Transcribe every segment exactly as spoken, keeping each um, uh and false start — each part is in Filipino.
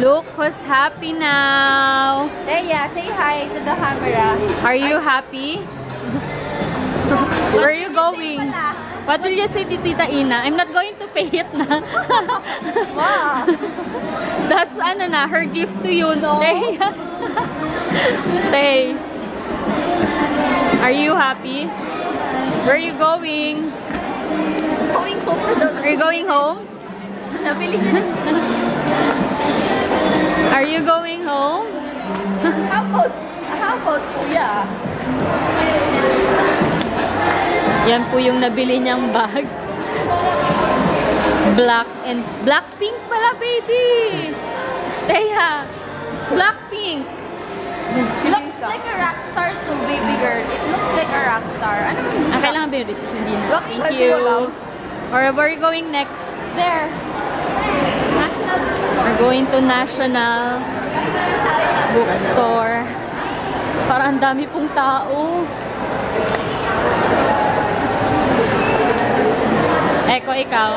Look who's happy now. Leia, say hi to the camera. Are you happy? Where are you going? What will you say to Tita Ina? I'm not going to pay it na. Wow. That's ano na, her gift to you, no? Leia. Tay. Are you happy? Where are you going? Going home. Are you going home? Are you going home? How about, how about kuya? Yan po yung nabili niyang bag. Black and black pink pala, baby. Teha, it's black pink. It looks like a rock star too, baby girl. It looks like a rock star. Ano yung... Ang kailangan ba yung receipt? Hindi na. Thank you. Or where are you going next? There. National. We're going to National Book Store. Parang ang dami pong tao. Eko, ikaw?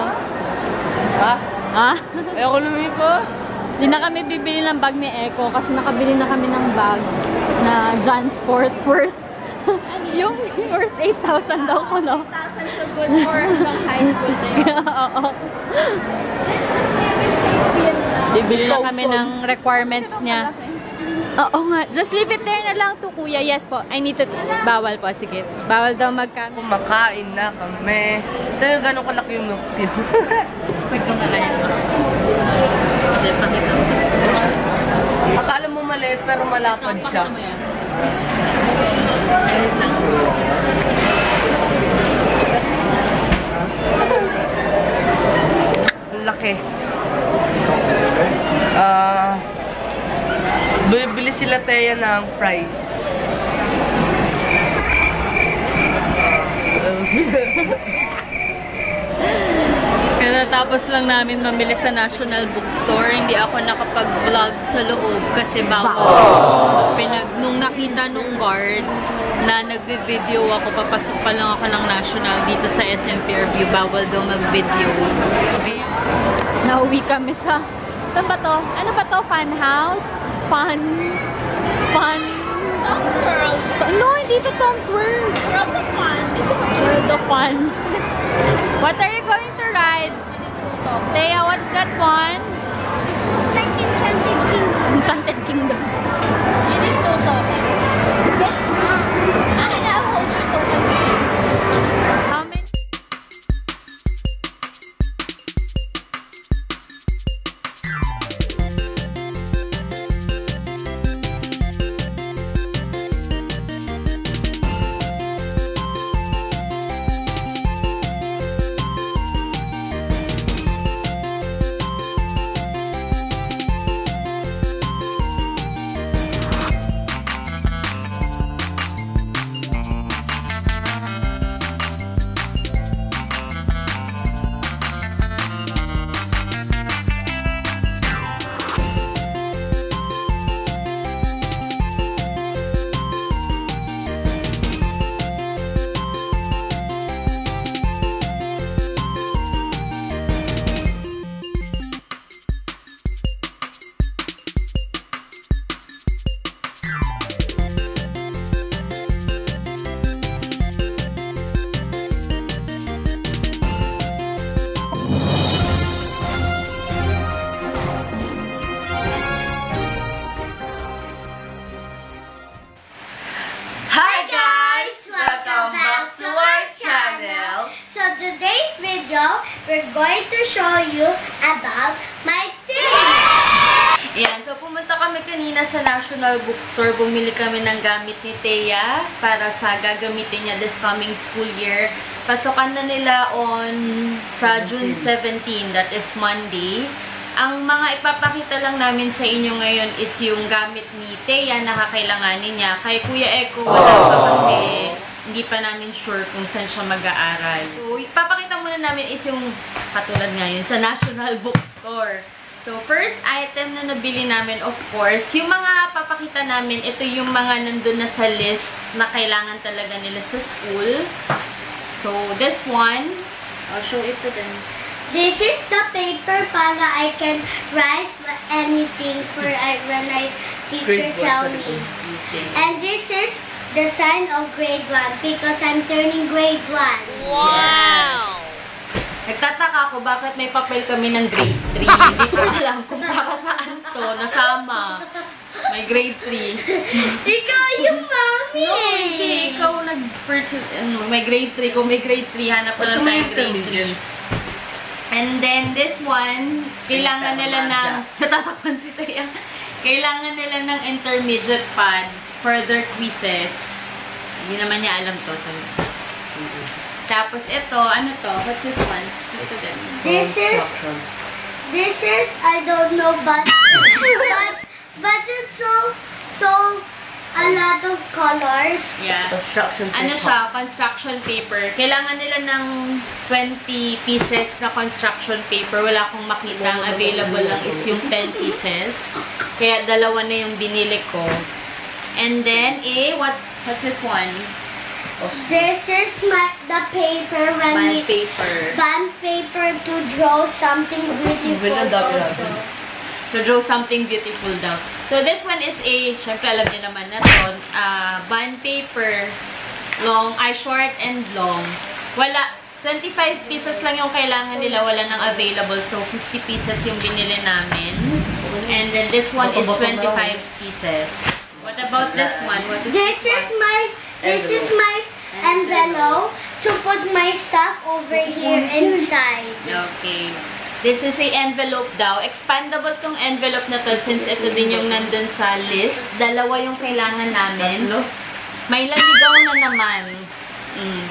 Ha? Ha? Ayoko lumipo. Hindi na kami bibili ng bag ni Eko kasi nakabili na kami ng bag na John Sport worth yung worth eight thousand daw ko, no? eight thousand, so good for hanggang high school na yun. Oo. Let's just give it to you. Bibili na kami ng requirements niya. Oo nga. Just leave it there na lang to kuya. Yes po. I need to... Bawal po. Sige. Bawal daw magkami. Kumakain na kami. Tayo ganun kalaki yung milk tea. Akala mo maliit pero malapad siya. Laki. Ah... Uh, Bibili sila Teya ng fries. Tapos lang namin mamili sa National Bookstore. Hindi ako nakapag-vlog sa loob kasi bawal. Pinag nung nakita nung guard na nagvi-video ako, papasok pa lang ako ng National dito sa S M Fairview. Bawal daw mag-video. Nauwi kami sa... Saan ba to? Ano ba to? Fun house? Fun? Fun? Tom's World. No, hindi to Tom's World. World of Fun. World of Fun. What are you going to ride? Leia, what's that one? It's like Enchanted Kingdom. Enchanted Kingdom. You need to talk. Yes, ma'am. Ah, na ako. We're going to show you about my things! Ayan, so pumunta kami kanina sa National Bookstore. Bumili kami ng gamit ni Teya para sa gagamitin niya this coming school year. Pasokan na nila on sa June seventeenth, that is Monday. Ang mga ipapakita lang namin sa inyo ngayon is yung gamit ni Teya na kakailanganin niya. Kay Kuya Eko, wala pa kasi hindi pa namin sure kung saan siya mag-aaral. So, ipapakita muna namin is yung katulad ngayon sa National Bookstore. So, first item na nabili namin, of course, yung mga papakita namin, ito yung mga nandun na sa list na kailangan talaga nila sa school. So, this one, I'll show it to them. This is the paper para I can write anything for I, when I teacher tell me. And this is the sign of grade one because I'm turning grade one. Wow! Nagtataka ako bakit may papel kami ng grade three. Hindi ko alam kung para saan to. Nasama. May grade three. Ikaw yung mommy eh! No, hindi. Ikaw nag-purchase. Um, may grade three. Kung may grade three, hanap ko na sa grade three. And then this one, kailangan nila ng... Natatakpan si Taya. Kailangan nila ng intermediate pad. Further quizzes. Hindi naman niya alam to. So. Tapos ito, ano to? What's this one? Ito din. This is, this is, I don't know, but, but, but it's so, so, a lot of colors. Yeah. Construction paper. Ano siya? Construction paper. Kailangan nila ng twenty pieces na construction paper. Wala akong makita. Ang available lang is yung ten pieces. Kaya dalawa na yung binili ko. And then, eh, what's, what's this one? This is my, the paper when band we... paper. Band paper to draw something beautiful also. To draw something beautiful daw. So, this one is a, syempre alam niyo naman na to, uh, band paper, long, ay short and long. Wala, twenty-five pieces lang yung kailangan nila, wala nang available. So, fifty pieces yung binili namin. And then, this one is twenty-five pieces. What about this one? What is this, this is my this envelope. is my envelope to put my stuff over here inside. Okay. This is a envelope daw. Expandable tong envelope na to since ito din yung nandun sa list. Dalawa yung kailangan namin. May laligaw na naman. Mm.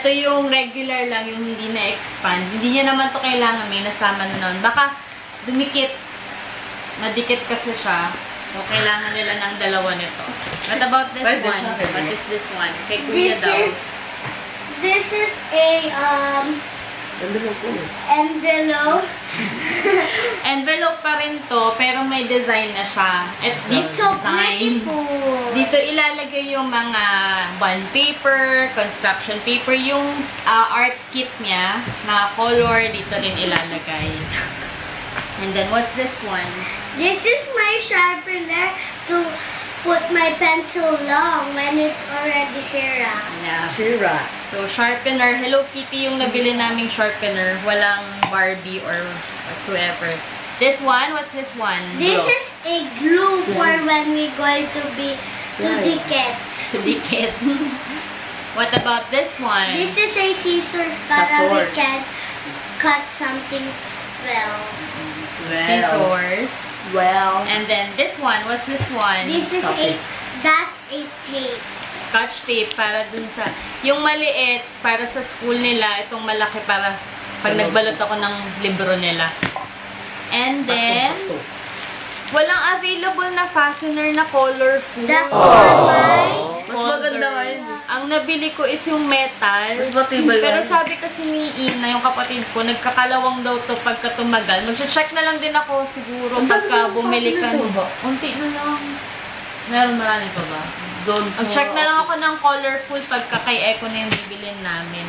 Ito yung regular lang, yung hindi na-expand. Hindi niya naman to kailangan. May nasama na nun. Baka dumikit. Madikit kasi siya. So, kailangan nila ng dalawa nito. What about this Wait, one? This What is this one? Kay Kuya daw. This is, this is a, um, envelope. Envelope pa rin to, pero may design na siya. It's so beautiful. Dito ilalagay yung mga bond paper, construction paper, yung uh, art kit niya, na color, dito din ilalagay. And then, what's this one? This is my sharpener to put my pencil long when it's already sira. Yeah. Sira. So, sharpener. Hello Kitty yung nabili naming sharpener. Walang Barbie or whatsoever. This one? What's this one? This glue. is a glue for when we're going to be to dikit. To dikit. What about this one? This is a scissors para we can cut something well. Well. Scissors. Well. And then this one, what's this one? This is a, that's a tape. Scotch tape para dun sa, yung maliit para sa school nila, itong malaki para pag nagbalot ako ng libro nila. And then, walang available na fastener na colorful. That's all. Mas maganda guys. Ang nabili ko is yung metal. Pero sabi kasi ni Ina, yung kapatid ko, nagkakalawang daw to pagka tumagal. Mag-check na lang din ako siguro pagka bumili ka. Unti na lang. Meron marami pa ba? Mag-check na lang ako ng colorful pagka kay Eko na yung bibilin namin.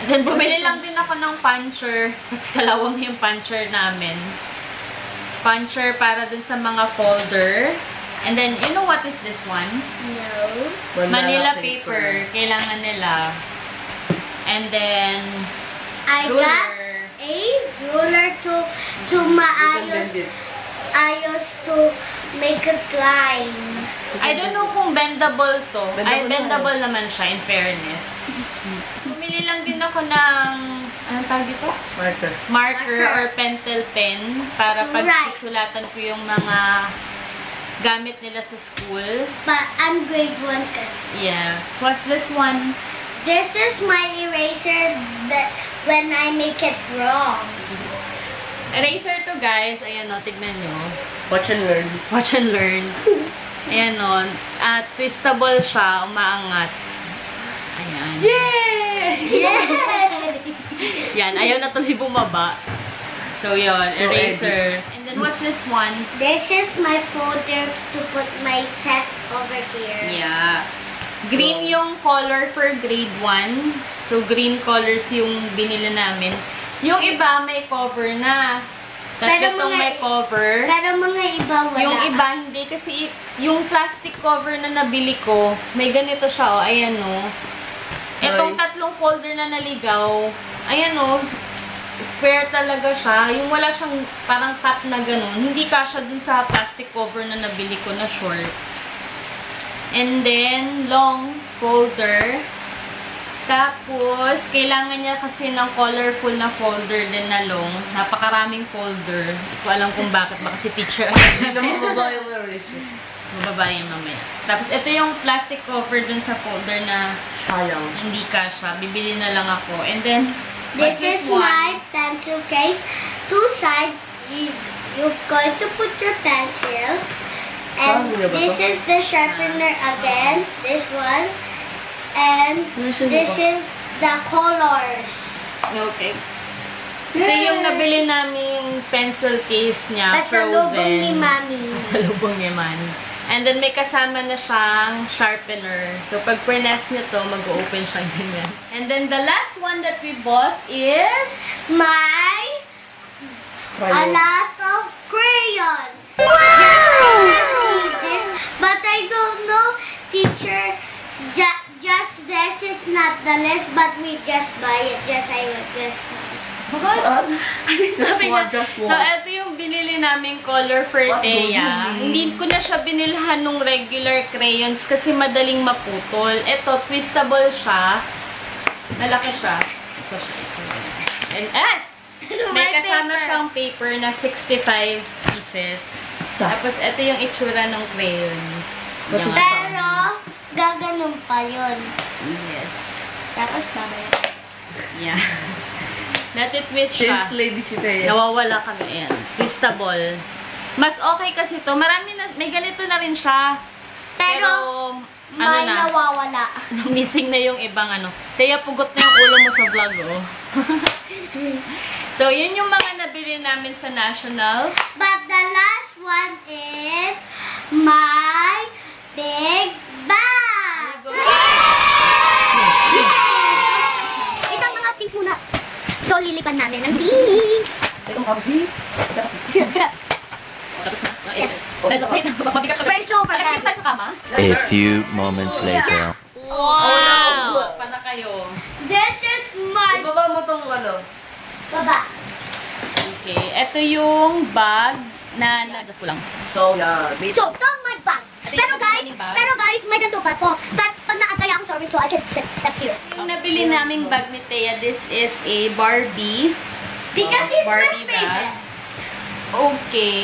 And then bumili lang din ako ng puncher. Kasi kalawang yung puncher namin. Puncher para dun sa mga folder. And then, you know what is this one? No. Manila, Manila paper. paper. Kailangan nila. And then, I ruler. got a ruler to, to maayos, ayos to make a line. I don't know kung bendable to. Bendable Ay, bendable na naman siya, in fairness. Pumili lang din ako ng, anong tawag dito? Marker. Marker or pentel pen para pagsusulatan ko yung mga gamit nila sa school. But I'm grade one kasi. Yes. What's this one? This is my eraser that when I make it wrong. Eraser to guys. Ayan o, tignan nyo. Watch and learn. Watch and learn. Ayan o. At twistable siya. Umaangat. Ayan. Yay! Yay! Yan. Ayaw na tuloy bumaba. So, yun. Eraser. And then, what's this one? This is my folder to put my test over here. Yeah. Green yung color for grade one. So, green colors yung binili namin. Yung iba may cover na. Pero mga, may cover. Pero mga iba wala. Yung iba hindi kasi yung plastic cover na nabili ko, may ganito siya oh, ayan oh. Itong tatlong folder na naligaw, ayan oh, square talaga siya. Yung wala siyang parang cut na ganun, hindi kasya dun sa plastic cover na nabili ko na short. And then, long folder. Tapos, kailangan niya kasi ng colorful na folder din na long. Napakaraming folder. Hindi ko alam kung bakit. Baka si teacher. Hindi na mababae yung ratio. Mababae yung mamaya. Tapos, ito yung plastic cover dun sa folder na ayaw. Hindi kasha. Bibili na lang ako. And then, this is one? My pencil case. Two sides, you, you're going to put your pencil. And this is the sharpener again. This one. And this is the colors. Okay. Ito yung nabili naming pencil case niya. Pasalubong frozen. Ni Mami. Pasalubong ni Mami. And then may kasama na siyang sharpener. So pag press niyo to, mag-open siya ganyan. And then the last one that we bought is my a lot of crayons. Wow! I this, but I don't know, teacher. Ja Just this is not the list, but we just buy it. Yes, I will just buy it. What? Sabi niya, so ito yung binili namin color for Thea. Hindi ko na siya binilhan ng regular crayons kasi madaling maputol. Ito, twistable siya. Malaki siya. Ito siya. And, ah! May kasama siyang paper na sixty-five pieces. Tapos ito yung itsura ng crayons. Pero, gaganon pa yun. Yes. Tapos mamaya. Yeah. Natitwist siya. Since lady si Thea. Nawawala kami yan. Twistable. Mas okay kasi to. Marami na, may ganito na rin siya. Pero, Pero ano may na, nawawala. Missing na yung ibang ano. Thea, pugot na yung ulo mo sa vlog oh. So, yun yung mga nabili namin sa National. But the last one is my big bag. Itang mga things muna. So, lilipan namin ng things. A few moments later. Wow! This is my... Ibaba mo tong ano? Baba. Okay. Ito yung bag na... So, so, tong my bag. Pero guys, pero guys, may ganito pa po. But pag nakagaya ako, sorry, so I can step, step here. Yung nabili naming bag ni Thea, this is a Barbie. Because uh, it's Barbie my favorite. Bag. Okay.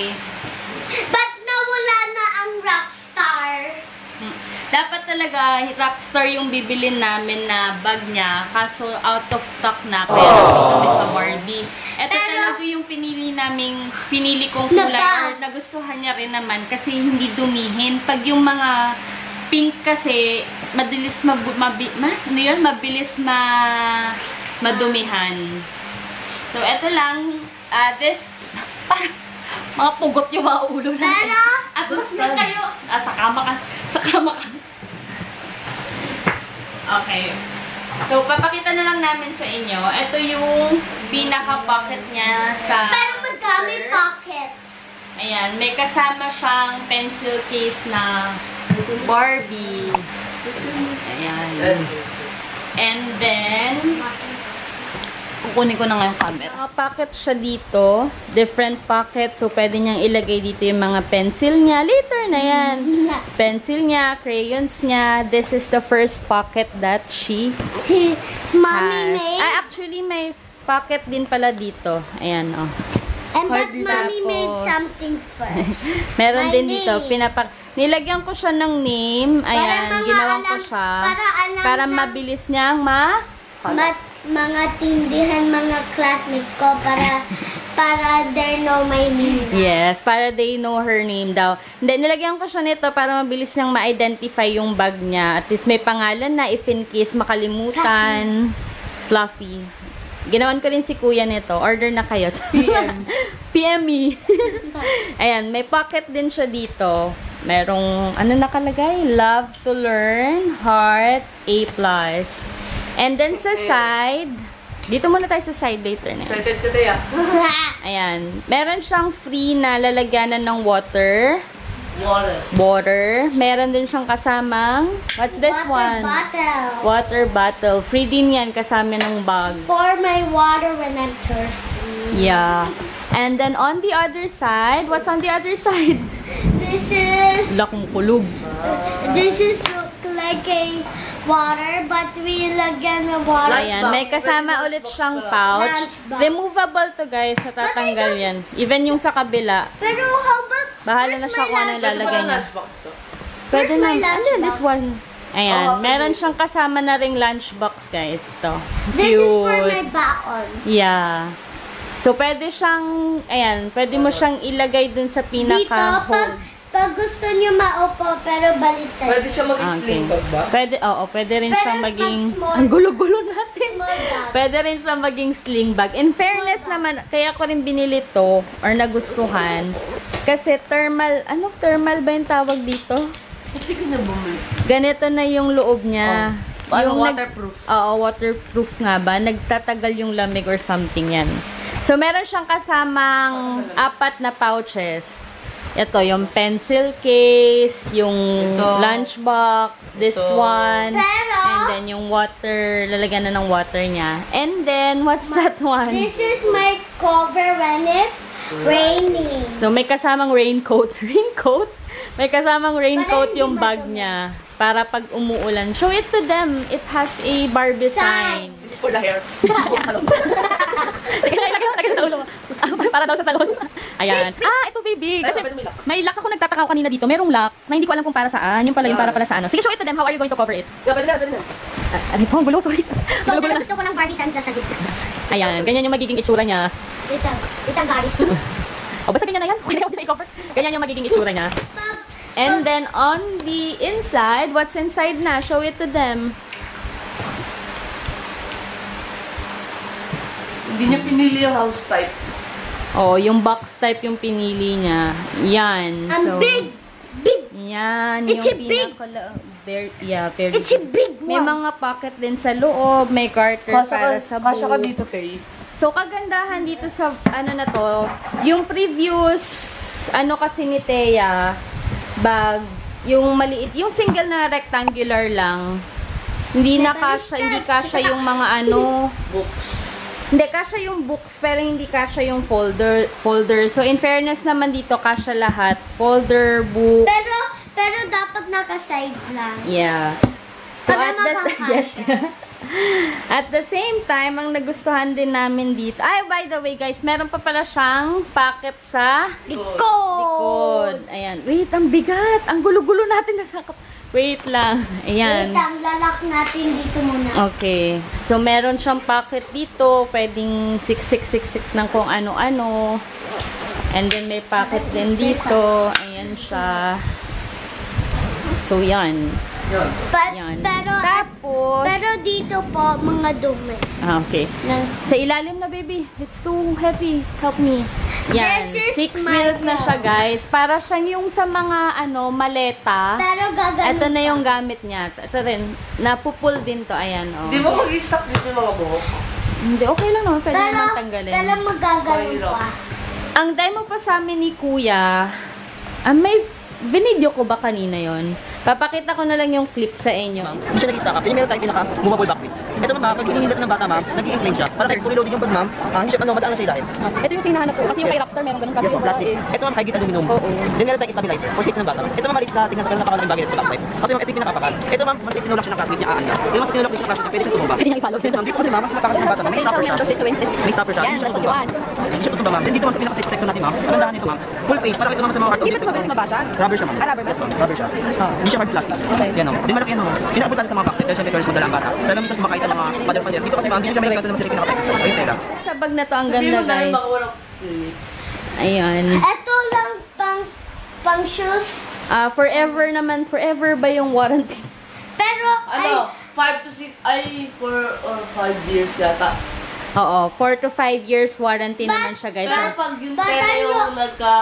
But nawala na ang Rockstar. Dapat talaga, Rockstar yung bibilin namin na bag niya. Kaso out of stock na, pero dito kami sa Barbie. Ito pero, talaga yung pinili naming, pinili kong kulay or nagustuhan niya rin naman kasi hindi dumihin. Pag yung mga pink kasi, mabilis mag, mabi, ma, ano yun? Mabilis ma, madumihan. So, ito lang, uh, this, parang, mga pugot yung mga ulo natin. Pero, at mas na kayo, ah, sa kama kasi, sa kama kasi. Okay. So, papakita na lang namin sa inyo. Ito yung pinaka-pocket niya sa... Pero magkami pockets. Ayan. May kasama siyang pencil case na Barbie. Ayan. And then... Kukunin ko na nga yung camera. Mga pocket siya dito. Different pockets. So, pwede niyang ilagay dito yung mga pencil niya. Later na yan. Pencil niya, crayons niya. This is the first pocket that she has. Mommy made... Ah, actually, may pocket din pala dito. Ayan, oh. And that mommy made something first. Meron din dito. Pinapak... Nilagyan ko siya ng name. Ayan, ginawan ko siya. Para mabilis niyang ma... mga tindihan mga classmates ko para para they know my name. Yes, para they know her name daw. Hindi, nilagyan ko siya nito para mabilis niyang ma-identify yung bag niya. At least may pangalan na if in case makalimutan. Fluffy. Fluffy. Ginawan ko rin si kuya nito. Order na kayo. P M. P M E. Ayan, may pocket din siya dito. Merong, ano nakalagay? Love to learn, heart, A plus. And then sa side, Dito muna tayo sa side later na. Excited ko tayo. Ayan. Meron siyang free na lalagyanan ng water. Water. Water. Meron din siyang kasamang, what's this water one? Water bottle. Water bottle. Free din yan kasama ng bag. For my water when I'm thirsty. Yeah. And then on the other side, what's on the other side? This is... Lakong kulog. This is look like a... water, but we lagyan ng water. Ayan, may kasama ulit siyang pouch. Removable to guys, natatanggal yan. Even yung sa kabila. Pero how about, bahala na siya kung ano ilalagay niya. Pwede na, ano, this one. Ayan, meron siyang kasama na ring lunchbox guys. Ito. This is for my baon. Yeah. So, pwede siyang, ayan, pwede mo siyang ilagay dun sa pinaka-hole. Pag gusto niyo maupo, pero baliktad. Pwede siya mag-sling bag ba? Pwede, oo. Pwede rin pero siya maging... Ang gulo-gulo natin. Pwede rin siya maging sling bag. In fairness naman, kaya ko rin binili to or nagustuhan. Kasi thermal... Anong thermal ba yung tawag dito? Sige na bumalik. Ganito na yung loob niya. Oh. Yung waterproof. Oo, waterproof nga ba? Nagtatagal yung lamig or something yan. So, meron siyang kasamang apat na pouches. Ito, yung pencil case, yung ito, lunchbox, this ito. one, pero, and then yung water, lalagyan na ng water niya. And then, what's my, that one? This is my cover when it's raining. So, may kasamang raincoat. Raincoat? May kasamang raincoat yung bag dumi. niya para pag umuulan. Show it to them. It has a Barbie sign. sign. It's for the hair. Sige, ilagay na sa ulo mo. Para daw sa salon. Ayan. Ah, ito baby. Kasi may lock ako, nagtataka ako kanina dito. Merong lock na hindi ko alam kung para saan. Yung pala yung para pala sa ano. Sige, show it to them. How are you going to cover it? Yeah, pwede na, pwede na. Ano po, gulo, sorry. So, gulo na. Gusto ko ng Barbie sand sa gitna. Ayan, ganyan yung magiging itsura niya. Itang, itang garis. O, basta ganyan na yan. Huwag na i-cover. Ganyan yung magiging itsura niya. And then, on the inside, what's inside na? Show it to them. Hindi niya pinili yung house type. Oo, yung box type yung pinili niya. Yan. And so, big! Big! Yan. It's yung a big! Very, yeah, very It's big. a big one! May mga pocket din sa loob. May garter kasha para ka, sa boots. Kasha ka dito, Perry. So, kagandahan dito sa, ano na to, yung previous, ano kasi ni Thea, bag, yung maliit, yung single na rectangular lang, hindi na kasha, hindi kasha yung mga ano, books. Hindi, kasha yung books, pero hindi kasha yung folder. folder. So, in fairness naman dito, kasha lahat. Folder, book. Pero, pero dapat naka-side lang. Yeah. So, at the, yes. At the same time, ang nagustuhan din namin dito. Ay, by the way, guys, meron pa pala siyang packet sa likod. likod. Ayan. Wait, ang bigat. Ang gulo-gulo natin nasakap. Wait lang. Ayan. Wait lang. Lalak natin dito muna. Okay. So, meron siyang pocket dito. Pwedeng siksik-siksik ng kung ano-ano. And then, may pocket din dito. Ayan siya. So, yan. But, yan. Pero, tapos, pero dito po, mga dumi. Ah, okay. Ng, sa ilalim na, baby. It's too heavy. Help me. Yan. Six wheels na siya, guys. Para siyang yung sa mga, ano, maleta. Pero gagamit. Ito na yung gamit niya. Ito rin. Napupul din to. Ayan, oh. Di ba mag-i-stock dito yung mga buhok? Hindi. Okay lang, no? Pwede naman tanggalin. Pero magagaling pa. Ang demo pa sa amin ni Kuya, ah, may binidyo ko ba kanina yon? Papakita ko na lang yung clip sa inyo. Hindi siya nag-stock up. Kasi meron tayong pinaka-movable backplates. Ito ma'am, pag hinihilat ng bata ma'am, nag-i-inflame siya. Para tayo reloaded yung bag ma'am, ah, hindi siya ano, madaan na siya ilahin. Ito yung sinahanap ko. Kasi yung kay Raptor meron ganun kasi. Yes, yung plastic. Eh. Ito ma'am, high grade aluminum. Oh, oh. Then meron tayong stabilizer for safety ng bata ma'am. Ito ma'am, maliit na tingnan talaga napakalaking bagay sa backside. Kasi ma'am, ito yung pinakapakal. Ito ma'am, mas itinulak siya ng plastic niya aanya. Yung mas itinulak niya ng plastic niya, pwede siya tumumba. Pwede niya ipalo. Yes ma'am, dito kasi ma'am, mas napakalaking ng bata ma'am. May stopper siya. May stopper siya. Hindi siya tumumba. Hindi siya tumumba ma'am. Then dito ma'am sa pinaka-safety protector natin ma'am. Gandahan nito ma'am. Full face para kay ma'am sa mga karton. Dito ma'am, mabasa. Rubber siya ma'am. Rubber ma'am. Rubber siya. Hindi siya hard plastic. Yan o. Di malaki yan o. Pinaabot natin sa mga backpack. Kaya siyempre tourist mo dalang bata. Kaya naman sa kumakay sa mga pader-pader. Dito kasi ma'am, hindi siya may kanto naman sila pinakapay. Ayun, tela. Sa bag na to, ang ganda guys. Ayan. Ito lang pang pang shoes. Ah, forever naman. Forever ba yung warranty? Pero, ano, five to six, ay, four or five years yata. Oo, four to five years warranty naman siya guys. Pero pag yung tela yung nagka...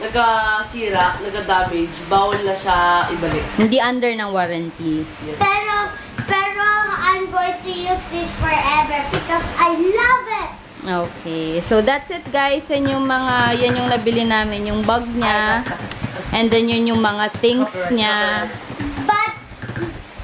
Nagkasira, nagka-damage, bawal na siya ibalik. Hindi under ng warranty. Yes. Pero, pero, I'm going to to use this forever because I love it. Okay. So, that's it, guys. Yan yung mga, yan yung nabili namin. Yung bag niya. And then, yun yung mga things niya. But,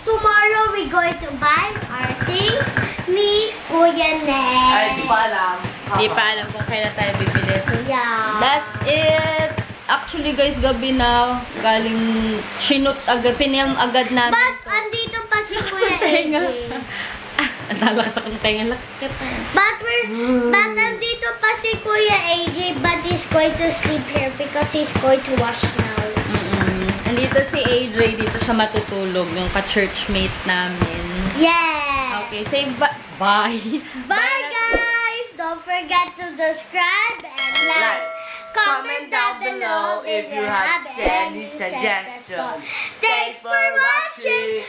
tomorrow, we're going to buy our things ni Kuya Ned. Ay, di pa alam. Di pa alam kung kailan tayo bibili. So, yeah. That's it. Actually, guys, gabi na. Galing, sinut agad, pinilm agad namin. But, andito pa si Kuya A J. Nalakas akong tenga, lakas ka tayo. But, we're, mm. but nandito pa si Kuya A J, but he's going to sleep here because he's going to wash now. Mm-mm. Nandito si A J, dito siya matutulog, yung ka-churchmate namin. Yeah! Okay, say bye. Bye! Bye, guys! Don't forget to subscribe and like. like. Comment down below if you have any suggestions. Thanks for watching!